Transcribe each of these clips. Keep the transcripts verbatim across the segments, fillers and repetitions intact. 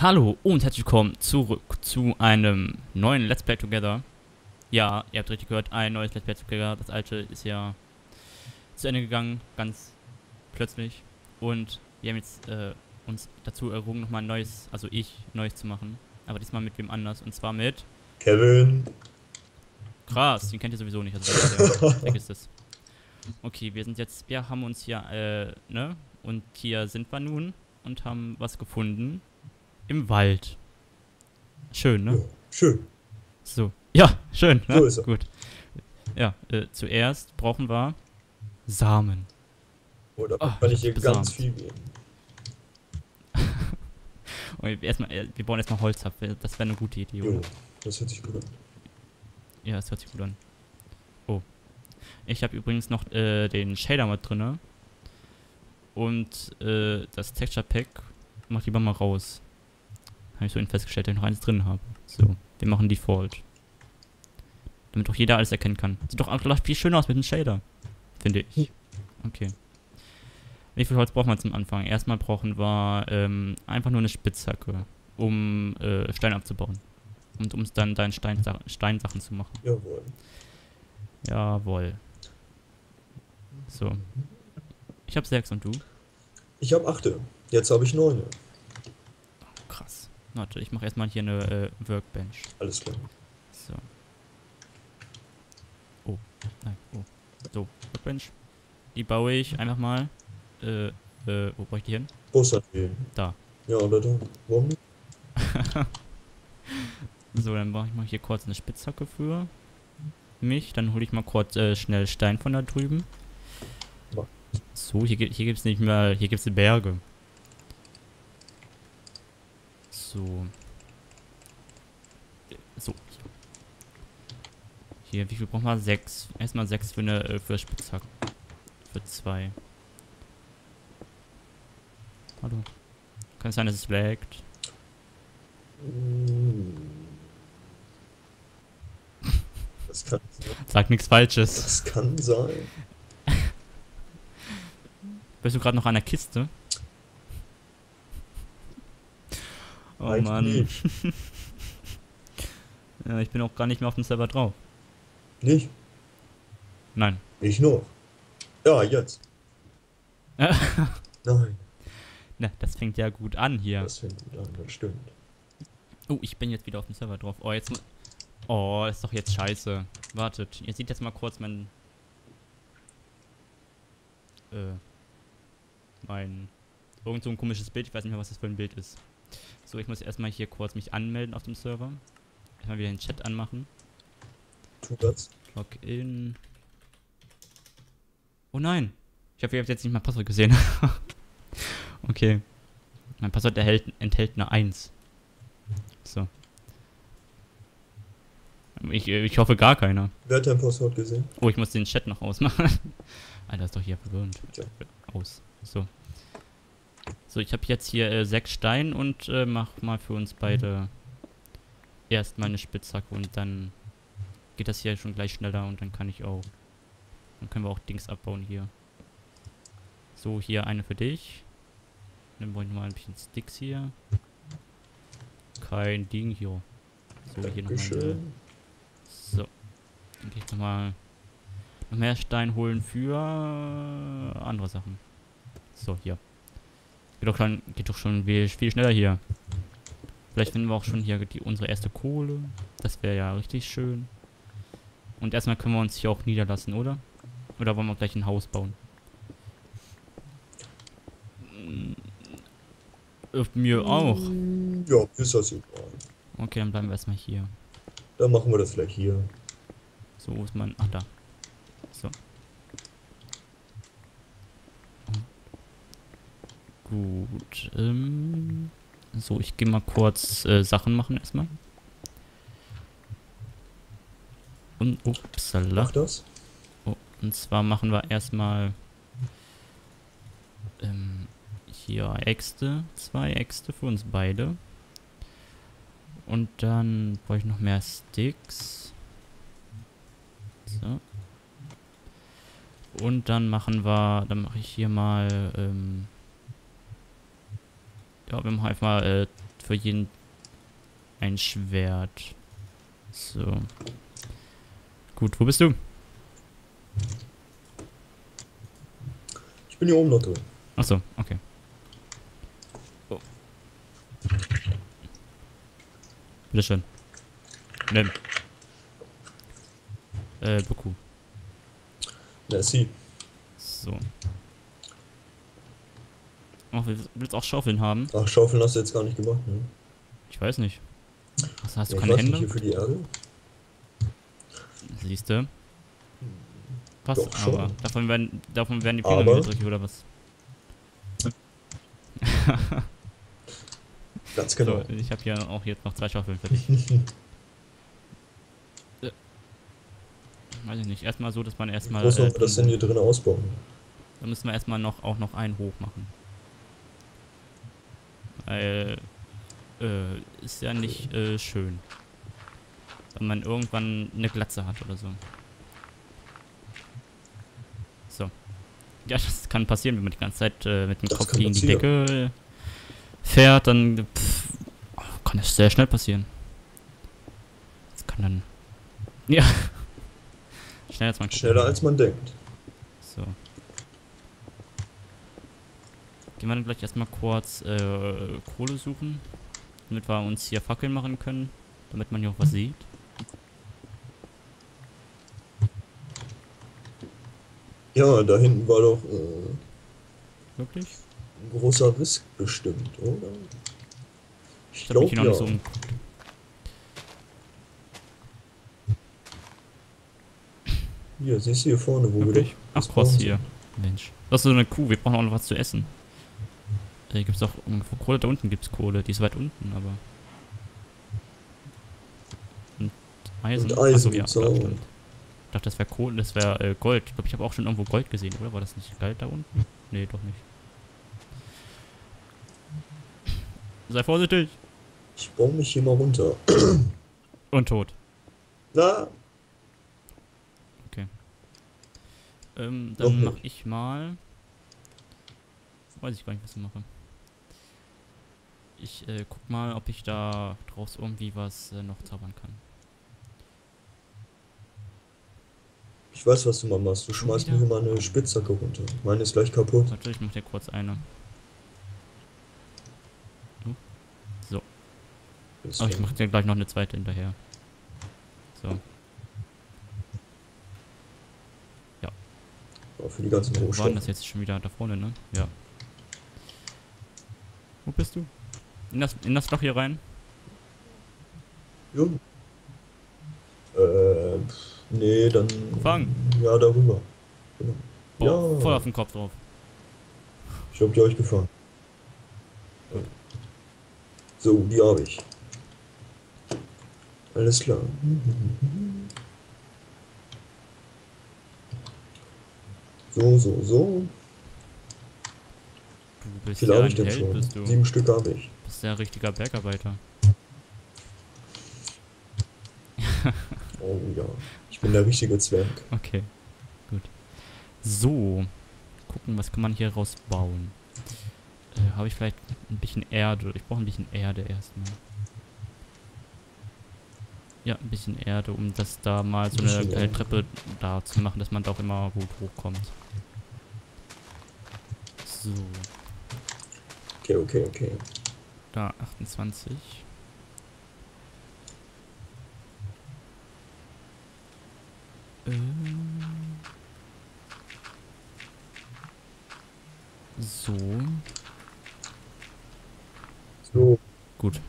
Hallo und herzlich willkommen zurück zu einem neuen Let's Play Together. Ja, ihr habt richtig gehört, ein neues Let's Play Together. Das alte ist ja zu Ende gegangen, ganz plötzlich. Und wir haben jetzt äh, uns dazu errungen, nochmal ein neues, also ich, neues zu machen. Aber diesmal mit wem anders, und zwar mit... Kevin! Krass, den kennt ihr sowieso nicht, also weg ist das. Okay, wir sind jetzt, wir haben uns hier, äh, ne? Und hier sind wir nun und haben was gefunden. Im Wald. Schön, ne? Ja, schön. So. Ja, schön. Ne? So ist er. Gut. Ja, äh, zuerst brauchen wir Samen. Oh, da oh, kann ich hier besamt. Ganz viel geben. Und erstmal, wir bauen erstmal Holz ab. Das wäre eine gute Idee. Jo, das hört sich gut an. Ja, das hört sich gut an. Oh. Ich habe übrigens noch äh, den Shader mit drin. Und äh, das Texture Pack mach lieber mal raus. Habe ich so ihn festgestellt, dass ich noch eins drin habe. So, wir machen Default. Damit doch jeder alles erkennen kann. Sieht doch einfach viel schöner aus mit dem Shader. Finde ich. Okay. Wie viel Holz brauchen wir zum Anfang? Erstmal brauchen wir ähm, einfach nur eine Spitzhacke, um äh, Stein abzubauen. Und um es dann deinen Stein, Steinsachen zu machen. Jawohl. Jawohl. So. Ich habe sechs und du? Ich habe acht. Jetzt habe ich neun. Krass. Warte, ich mache erstmal hier eine äh, Workbench. Alles klar. So. Oh, nein, oh. So, Workbench. Die baue ich einfach mal. Äh, äh, wo brauche ich die hin? Großartig. Da. Ja, oder da. Warum nicht? So, dann mache ich mal hier kurz eine Spitzhacke für mich. Dann hole ich mal kurz äh, schnell Stein von da drüben. So, hier, hier gibt es nicht mehr, hier gibt es Berge. So. So. Hier, wie viel brauchen wir? Sechs. Erstmal sechs für eine für Spitzhack. Für zwei. Hallo. Kann es sein, dass es laggt? Das kann sein. Sag nichts Falsches. Das kann sein. Bist du gerade noch an der Kiste? Oh eigentlich Mann. Ja, ich bin auch gar nicht mehr auf dem Server drauf. Nicht? Nein. Ich noch. Ja, jetzt. Nein. Na, das fängt ja gut an hier. Das fängt gut an, das stimmt. Oh, ich bin jetzt wieder auf dem Server drauf. Oh, jetzt. Oh, ist doch jetzt scheiße. Wartet, ihr seht jetzt mal kurz mein. Äh. Mein. Irgend so ein komisches Bild. Ich weiß nicht mehr, was das für ein Bild ist. So, ich muss erstmal hier kurz mich anmelden auf dem Server. Erstmal wieder den Chat anmachen. Tu das. Login. Oh nein! Ich habe jetzt nicht mein Passwort gesehen. Okay. Mein Passwort erhält, enthält eine eins. So. Ich, ich hoffe gar keiner. Wer hat dein Passwort gesehen? Oh, ich muss den Chat noch ausmachen. Alter, ist doch hier verwirrend. Ja. Aus. So. So, ich habe jetzt hier äh, sechs Steine und äh, mach mal für uns beide erst meine Spitzhacke und dann geht das hier schon gleich schneller und dann kann ich auch, dann können wir auch Dings abbauen hier. So, hier eine für dich. Dann wollen wir mal ein bisschen Sticks hier. Kein Ding hier. So, hier nochmal. So. Dann gehe ich nochmal noch mehr Stein holen für andere Sachen. So, hier. Geht doch schon, geht doch schon viel, viel schneller hier. Vielleicht finden wir auch schon hier die, unsere erste Kohle. Das wäre ja richtig schön. Und erstmal können wir uns hier auch niederlassen, oder? Oder wollen wir gleich ein Haus bauen? Mir auch. Ja, ist das egal. Okay, dann bleiben wir erstmal hier. Dann machen wir das vielleicht hier. So, wo ist mein... Ach, da. So. Gut, ähm, so, ich gehe mal kurz äh, Sachen machen erstmal. Und, upsala. Mach das. Oh, und zwar machen wir erstmal ähm, hier Äxte, zwei Äxte für uns beide. Und dann brauche ich noch mehr Sticks. So. Und dann machen wir, dann mache ich hier mal, ähm, ja, wir machen einfach mal äh, für jeden ein Schwert. So. Gut, wo bist du? Ich bin hier oben, Lotto. Achso, okay. Oh. Bitteschön. Nimm. Äh, Boku. Merci. So. Ach, oh, willst auch Schaufeln haben? Ach, Schaufeln hast du jetzt gar nicht gemacht, ne? Ich weiß nicht. Was, hast ja, du keine Hände? Hier für die Erde? Siehst du? Passt, doch, aber davon werden, davon werden die Pyramiden dreckig, oder was? Ganz genau. So, ich habe hier auch jetzt noch zwei Schaufeln fertig. äh, weiß ich nicht. Erstmal so, dass man erstmal. Muss man äh, das denn hier drin ausbauen? Dann müssen wir erstmal noch, auch noch einen hoch machen. Weil. Äh, ist ja nicht äh, schön. Wenn man irgendwann eine Glatze hat oder so. So. Ja, das kann passieren, wenn man die ganze Zeit äh, mit dem Kopf gegen die Decke fährt, dann pff, oh, kann das sehr schnell passieren. Das kann dann... Ja. Schneller als man guckt. Schneller als man denkt. So. Gehen wir dann gleich erstmal kurz äh, Kohle suchen, damit wir uns hier Fackeln machen können, damit man hier auch was sieht. Ja, da hinten war doch äh, wirklich ein großer Riss bestimmt, oder? Ich glaube ja. Noch nicht so umgeguckt. Hier, siehst du hier vorne, wo wirklich? Wir ach, Cross hier. Mensch. Das ist so eine Kuh, wir brauchen auch noch was zu essen. Hier gibt es auch irgendwo Kohle, da unten gibt es Kohle, die ist weit unten, aber... Und Eisen, und Eisen achso, gibt's ja, auch. Stimmt. Ich dachte, das wäre Kohle, das wäre äh, Gold. Ich glaube, ich habe auch schon irgendwo Gold gesehen, oder? War das nicht Gold da unten? Nee, doch nicht. Sei vorsichtig! Ich baue mich hier mal runter. Und tot. Na? Okay. Ähm, dann mache ich mal... Weiß ich gar nicht, was ich mache. Ich äh, guck mal, ob ich da draus irgendwie was äh, noch zaubern kann. Ich weiß, was du mal machst. Du schmeißt mir mal eine Spitzhacke runter. Meine ist gleich kaputt. Natürlich, mach dir kurz eine. So. Aber oh, ich mach dir gleich noch eine zweite hinterher. So. Ja. Aber für die ganzen Rohstoffe. Wo war denn das jetzt schon wieder da vorne, ne? Ja. Wo bist du? In das, in das Loch hier rein? Jo. Äh, nee, dann... Fangen! Ja, darüber. Genau. Oh, ja. Voll auf den Kopf drauf. Ich hab die euch gefangen. Ja. So, die habe ich. Alles klar. So, so, so. Du bist ja ein Held, bist du. Sieben Stück habe ich. Du bist ja ein richtiger Bergarbeiter. Oh ja, ich bin der richtige Zwerg. Okay, gut. So, gucken, was kann man hier rausbauen. Äh, habe ich vielleicht ein bisschen Erde? Ich brauche ein bisschen Erde erstmal. Ja, ein bisschen Erde, um das da mal so eine kleine Treppe da zu machen, dass man da auch immer gut hochkommt. So. Okay, okay, okay. Da, achtundzwanzig. So. So. Gut.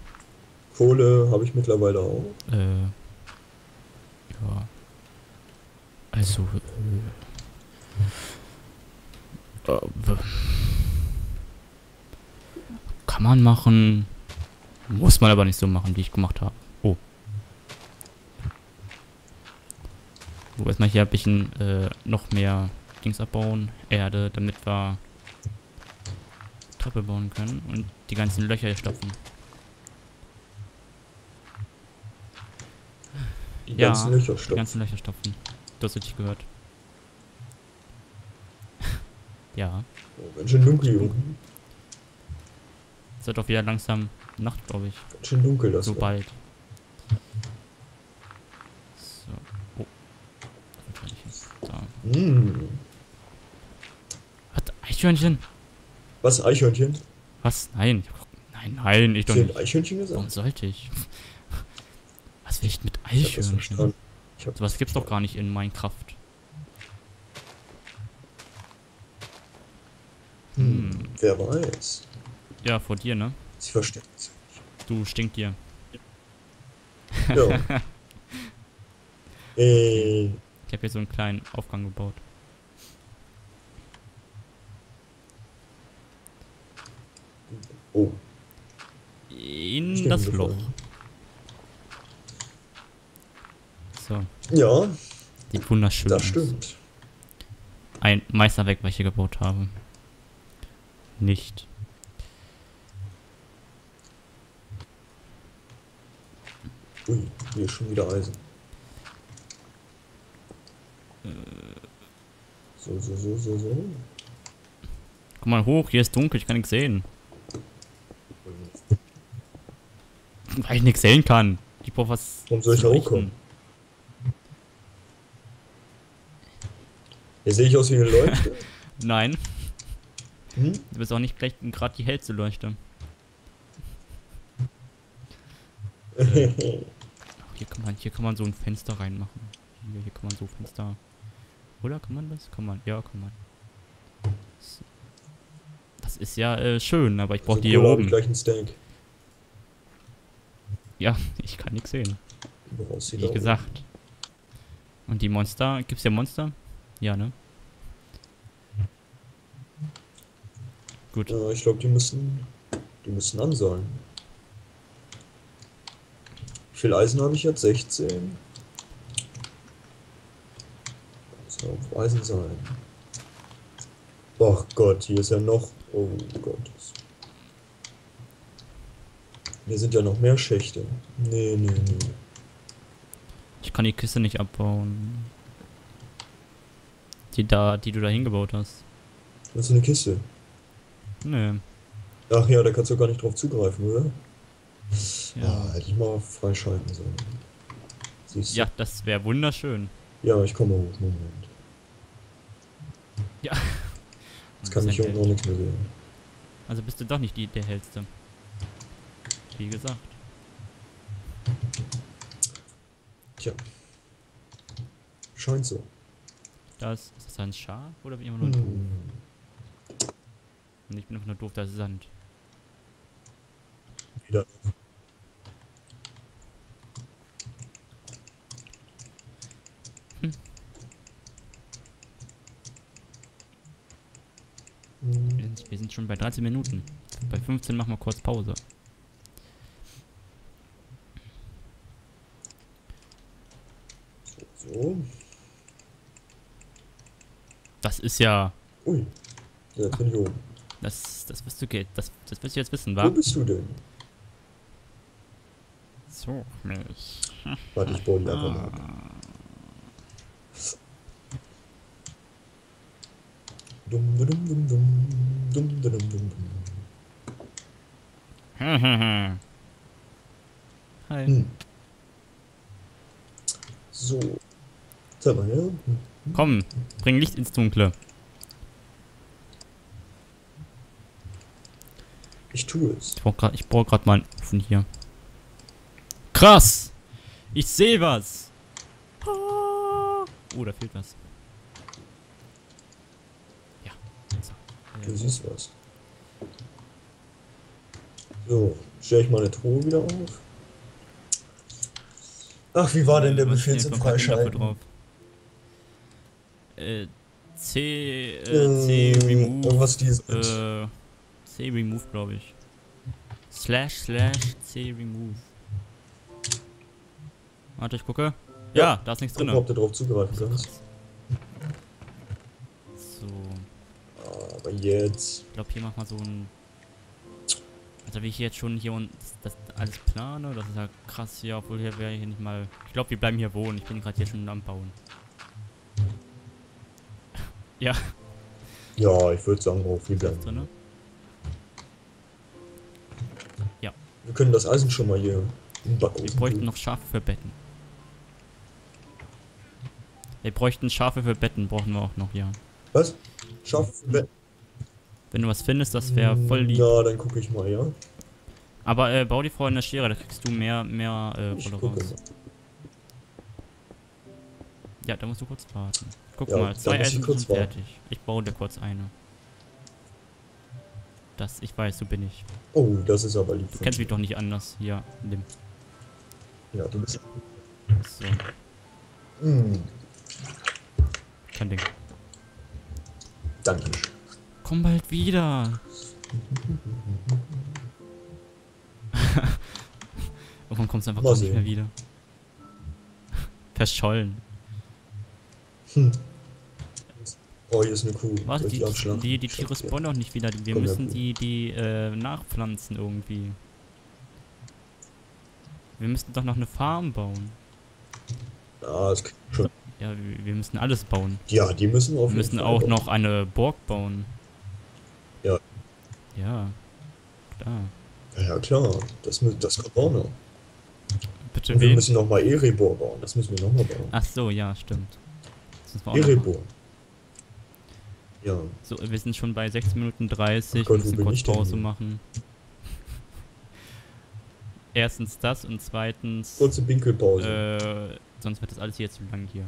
Kohle habe ich mittlerweile auch. Äh. Ja. Also. Äh, äh, kann man machen. Muss man aber nicht so machen, wie ich gemacht habe. Oh. So, erstmal hier ein bisschen äh, noch mehr Dings abbauen. Erde, damit wir Treppe bauen können und die ganzen Löcher hier stopfen. Die ja, ganzen Löcher stopfen. Die ganzen Löcher stopfen. Das hätte ich gehört. Ja. Oh, ganz schön dunkel, Junge. Seid doch wieder langsam Nacht, glaube ich. Ganz schön dunkel das. So wird. Bald. So. Oh. Was kann ich jetzt da? Mm. Was? Eichhörnchen? Was? Eichhörnchen? Was? Nein. Nein, nein, ich doch nicht. Eichhörnchen gesagt? Warum sollte ich? Was will ich mit Eichhörnchen? So was gibt's doch gar nicht in Minecraft. Hm, hm. Wer weiß. Ja, vor dir, ne? Sie versteckt sich. Du stinkt dir. Ja. äh. Ich habe hier so einen kleinen Aufgang gebaut. Oh. In Stimmt, das Loch. So. Ja. Sieht wunderschön aus. Das stimmt. Ein Meisterwerk, was ich hier gebaut habe. Nicht. Ui, hier ist schon wieder Eisen. Äh. So, so, so, so, so. Guck mal hoch, hier ist dunkel, ich kann nichts sehen. Weil ich nichts sehen kann. Ich brauche was. Warum soll ich da hochkommen? Hier sehe ich aus wie eine Leuchte. Nein. Hm? Du bist auch nicht gleich gerade die hellste Leuchte. äh. Ach, hier kann man, hier kann man so ein Fenster reinmachen. Hier, hier kann man so Fenster. Oder kann man das? Kann man? Ja, kann man. So. Das ist ja äh, schön, aber ich brauche also die hier oben. Gleich einen Steak. Ja, ich kann nichts sehen. Wie gesagt. Und die Monster, gibt's ja Monster? Ja, ne? Gut. Ja, ich glaube, die müssen, die müssen ansammeln. Wie viel Eisen habe ich jetzt? sechzehn. Muss auf Eisen sein. Ach Gott, hier ist ja noch. Oh Gott. Hier sind ja noch mehr Schächte. Nee, nee, nee. Ich kann die Kiste nicht abbauen. Die da, die du da hingebaut hast. Das ist eine Kiste. Nee. Ach ja, da kannst du gar nicht drauf zugreifen, oder? Ja. Ah, hätte ich mal freischalten sollen. Siehst du? Ja, das wäre wunderschön. Ja, ich komme hoch. Moment. Ja. Jetzt kann ich hier unten auch nichts mehr sehen. Also bist du doch nicht die, der hellste. Wie gesagt. Tja. Scheint so. Das, ist das ein Schaf oder wie immer nur ein Doof? Und ich bin einfach nur doof, da ist Sand. Wieder. Hm. Wir sind schon bei dreizehn Minuten. Bei fünfzehn machen wir kurz Pause. So. Das ist ja. Ui. Ja, bin ich oben. Das, das wirst du geht. Das, das wirst du jetzt wissen, wa? Wo bist du denn? So, mich. Warte, ich baue ihn einfach mal ab. Dum dum dum dum dum dum dum. Hi. Hm. So. Komm, bring Licht ins Dunkle. Ich tue es. Ich brauche gerade mal einen Ofen hier. Krass! Ich sehe was! Oh, da fehlt was. Ja. Du siehst was. So, stelle ich meine Truhe wieder auf. Ach, wie war denn der Befehl zum Freischalten? Äh, C, äh, C, äh, remove, irgendwas dieses äh, C, remove, glaube ich. Slash, slash, C, remove. Warte, ich gucke. Ja, ja, da ist nichts drin. Ich glaube, da drauf zugreifen kannst. So. Aber jetzt. Ich glaube, hier machen wir so ein. Also wie ich jetzt schon hier und das alles plane, das ist ja krass hier, obwohl hier wäre ich hier nicht mal. Ich glaube, wir bleiben hier wohnen. Ich bin gerade hier schon am Bauen. Ja. Ja, ich würde sagen, wir bleiben. Drin? Ja. Wir können das Eisen schon mal hier im Backofen. Wir bräuchten noch Schafe für Betten. Wir bräuchten Schafe für Betten, brauchen wir auch noch, ja. Was? Schafe für Betten? Wenn du was findest, das wäre voll lieb. Ja, dann gucke ich mal, ja. Aber äh, bau die Frau in der Schere, da kriegst du mehr, mehr äh, Rolle raus. Ja, da musst du kurz warten. Guck ja, mal, zwei Eisen sind fertig. Ich baue dir kurz eine. Das, ich weiß, so bin ich. Oh, das ist aber lieb. Du kennst mich doch nicht anders. Ja, nimm. Ja, du bist... So. Mm. Kein Ding. Danke. Komm bald wieder. Warum kommst du einfach gar nicht mehr wieder? Verschollen. Hm. Oh, hier ist eine Kuh. Warte, die, die, die Tiere spawnen auch nicht wieder. Wir müssen die, die äh, nachpflanzen irgendwie. Wir müssen doch noch eine Farm bauen. Ah, das klingt schon. Ja, wir, wir müssen alles bauen. Ja, die müssen auf jeden Fall. Wir müssen auch noch eine Burg bauen. Ja. Ja. Klar. Ja, klar. Das, das kommt auch noch. Bitte wen? Wir müssen nochmal Erebor bauen. Das müssen wir nochmal bauen. Ach so, ja, stimmt. Erebor. Ja. So, wir sind schon bei sechs Minuten dreißig, wir müssen kurz Pause machen. Erstens das und zweitens... Kurze Winkelpause. Äh, sonst wird das alles hier zu lang hier.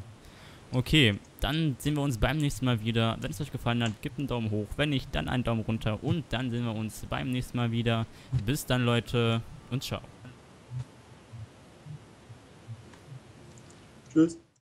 Okay, dann sehen wir uns beim nächsten Mal wieder. Wenn es euch gefallen hat, gebt einen Daumen hoch. Wenn nicht, dann einen Daumen runter. Und dann sehen wir uns beim nächsten Mal wieder. Bis dann, Leute. Und ciao. Tschüss.